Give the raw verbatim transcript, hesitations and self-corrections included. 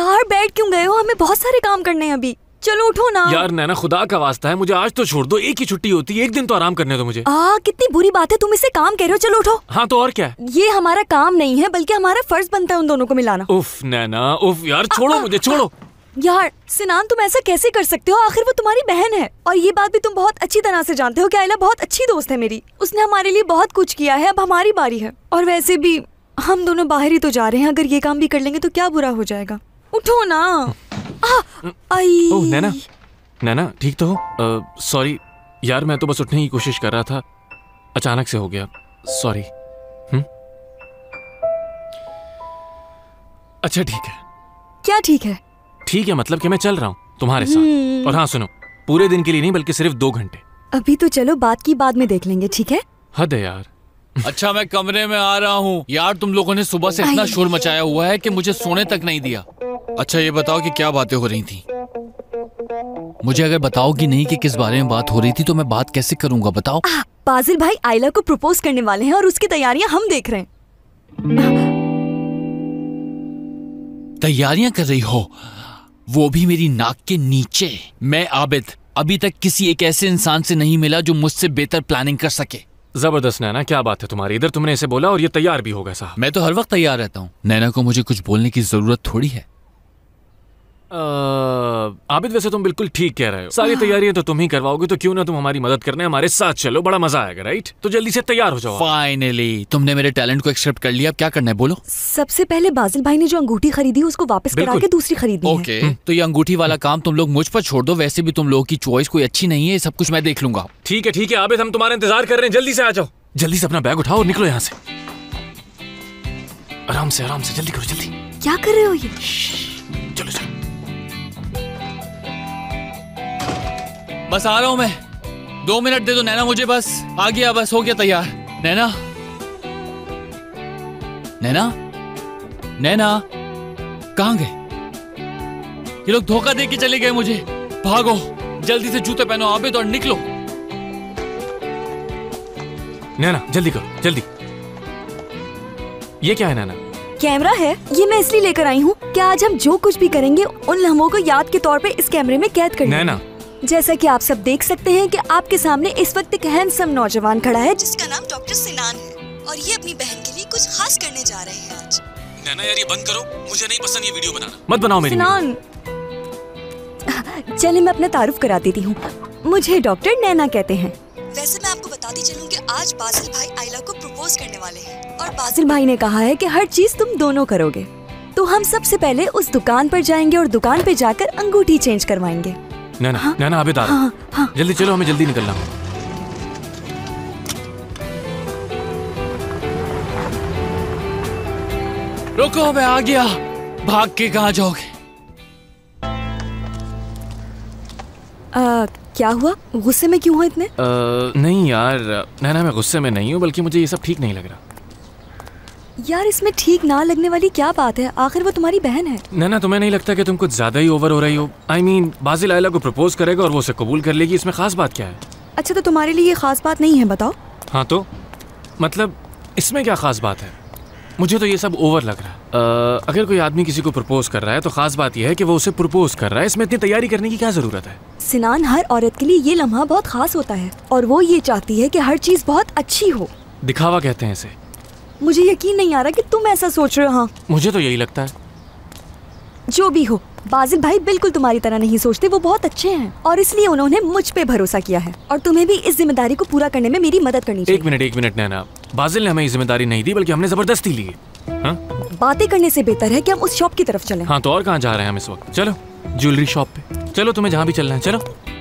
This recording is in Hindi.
यार बैठ क्यों गए हो, हमें बहुत सारे काम करने हैं अभी, चलो उठो ना। यार नैना खुदा का वास्ता है, मुझे आज तो छोड़ दो, एक ही छुट्टी होती है, एक दिन तो आराम करने दो मुझे। आ, कितनी बुरी बात है, तुम इसे काम कह रहे हो, चलो उठो। हाँ तो और क्या है? ये हमारा काम नहीं है बल्कि हमारा फर्ज बनता है उन दोनों को मिलाना। उफ नैना उफ, यार छोड़ो मुझे, छोड़ो यार। सिनान तुम ऐसा कैसे कर सकते हो, आखिर वो तुम्हारी बहन है और ये बात भी तुम बहुत अच्छी तरह से जानते हो कि आयला बहुत अच्छी दोस्त है मेरी, उसने हमारे लिए बहुत कुछ किया है, अब हमारी बारी है। और वैसे भी हम दोनों बाहर ही तो जा रहे हैं, अगर ये काम भी कर लेंगे तो क्या बुरा हो जाएगा। उठो ना। ओह नैना, नैना ठीक तो हो? सॉरी यार मैं तो बस उठने की कोशिश कर रहा था, अचानक से हो गया, सॉरी। अच्छा ठीक है। क्या ठीक है? ठीक है मतलब कि मैं चल रहा हूँ तुम्हारे साथ, और हाँ सुनो पूरे दिन के लिए नहीं बल्कि सिर्फ दो घंटे। अभी तो चलो, बात की बाद में देख लेंगे, ठीक है? हद है यार। अच्छा मैं कमरे में आ रहा हूँ। यार तुम लोगों ने सुबह से इतना शोर मचाया हुआ है कि मुझे सोने तक नहीं दिया। अच्छा ये बताओ कि क्या बातें हो रही थी, मुझे अगर बताओगी नहीं कि किस बारे में बात हो रही थी तो मैं बात कैसे करूँगा, बताओ। आ, बाजिल भाई आयला को प्रपोज करने वाले हैं और उसकी तैयारियाँ हम देख रहे हैं। तैयारियाँ कर रही हो, वो भी मेरी नाक के नीचे। मैं आबिद अभी तक किसी एक ऐसे इंसान से नहीं मिला जो मुझसे बेहतर प्लानिंग कर सके। जबरदस्त नैना, क्या बात है तुम्हारी, इधर तुमने इसे बोला और ये तैयार भी होगा। साहब मैं तो हर वक्त तैयार रहता हूँ, नैना को मुझे कुछ बोलने की जरूरत थोड़ी है। आबिद वैसे तुम बिल्कुल ठीक कह रहे हो, सारी तैयारियां तो तुम ही करवाओगे, तो क्यों ना तुम हमारी मदद करने हमारे साथ चलो, बड़ा मजा आएगा। राइट तो जल्दी से तैयार हो जाओ। फाइनली तुमने मेरे टैलेंट को एक्सेप्ट कर लिया, अब क्या करना है बोलो। सबसे पहले बाजिल भाई ने जो अंगूठी खरीदी उसको वापस करा के दूसरी खरीदनी है। ओके तो ये अंगूठी वाला काम तुम लोग मुझ पर छोड़ दो, वैसे भी तुम लोगों की चॉइस कोई अच्छी नहीं है, सब कुछ मैं देख लूंगा। ठीक है ठीक है आबिद, हम तुम्हारा इंतजार कर रहे हैं, जल्दी से आ जाओ, जल्दी से अपना बैग उठाओ और निकलो यहाँ से, आराम से आराम से, जल्दी करो जल्दी। क्या कर रहे हो ये, चलो चलो। बस आ रहा हूँ मैं, दो मिनट दे दो नैना मुझे, बस आ गया, बस हो गया तैयार। नैना नैना नैना कहाँ गए ये लोग, धोखा दे के चले गए मुझे। भागो जल्दी से, जूते पहनो आबिद और निकलो। नैना जल्दी करो जल्दी। ये क्या है नैना? कैमरा है, ये मैं इसलिए लेकर आई हूँ कि आज हम जो कुछ भी करेंगे उन लम्हों को याद के तौर पे इस कैमरे में कैद कर। नैना जैसा कि आप सब देख सकते हैं कि आपके सामने इस वक्त एक हैंडसम नौजवान खड़ा है जिसका नाम डॉक्टर सिनान है और ये अपनी बहन के लिए कुछ खास करने जा रहे हैं आज। नैना यार ये बंद करो, मुझे नहीं पसंद ये वीडियो बनाना। मत बनाओ मेरी सिनान। चलिए मैं अपना तारुफ करा देती हूँ, मुझे डॉक्टर नैना कहते हैं। वैसे मैं आपको बताती चलूँ कि आज बाजिल भाई आयला को प्रपोज करने वाले हैं और बाजिल भाई ने कहा है कि हर चीज तुम दोनों करोगे, तो हम सबसे पहले उस दुकान पर जाएंगे और दुकान पर जाकर अंगूठी चेंज करवाएंगे। नैना हाँ? नैना आबिद आ रहा हाँ, हाँ। जल्दी चलो, हमें जल्दी निकलना है। रुको मैं आ गया, भाग के कहाँ जाओगे? आ, क्या हुआ, गुस्से में क्यों हो इतने? आ, नहीं यार नैना मैं गुस्से में नहीं हूँ, बल्कि मुझे ये सब ठीक नहीं लग रहा। यार इसमें ठीक ना लगने वाली क्या बात है, आखिर वो तुम्हारी बहन है। नैना तुम्हें नहीं लगता कि तुम कुछ ज्यादा ही ओवर हो रही हो? आई मीन बाजिल आयला को प्रपोज करेगा और वो उसे कबूल कर लेगी, इसमें खास बात क्या है? अच्छा तो तुम्हारे लिए ये खास बात नहीं है, बताओ। हाँ तो मतलब इसमें क्या खास बात है, मुझे तो ये सब ओवर लग रहा है। अगर कोई आदमी किसी को प्रपोज कर रहा है तो खास बात यह है कि वो उसे प्रपोज कर रहा है, इसमें इतनी तैयारी करने की क्या जरूरत है? सिनान हर औरत के लिए ये लम्हा बहुत खास होता है और वो ये चाहती है कि हर चीज बहुत अच्छी हो। दिखावा कहते हैं इसे। मुझे यकीन नहीं आ रहा कि तुम ऐसा सोच रहे हो। हाँ मुझे तो यही लगता है। जो भी हो बाजिल भाई बिल्कुल तुम्हारी तरह नहीं सोचते, वो बहुत अच्छे हैं और इसलिए उन्होंने मुझ पे भरोसा किया है और तुम्हें भी इस जिम्मेदारी को पूरा करने में मेरी मदद करनी चाहिए। एक मिनट एक मिनट नैना, बाजिल ने हमें जिम्मेदारी नहीं दी बल्कि हमने जबरदस्ती ली। बातें करने से बेहतर है कि हम उस शॉप की तरफ चलें। हाँ तो और कहाँ जा रहे हैं हम इस वक्त? चलो ज्वेलरी शॉप पे, चलो तुम्हें जहाँ भी चलना है चलो।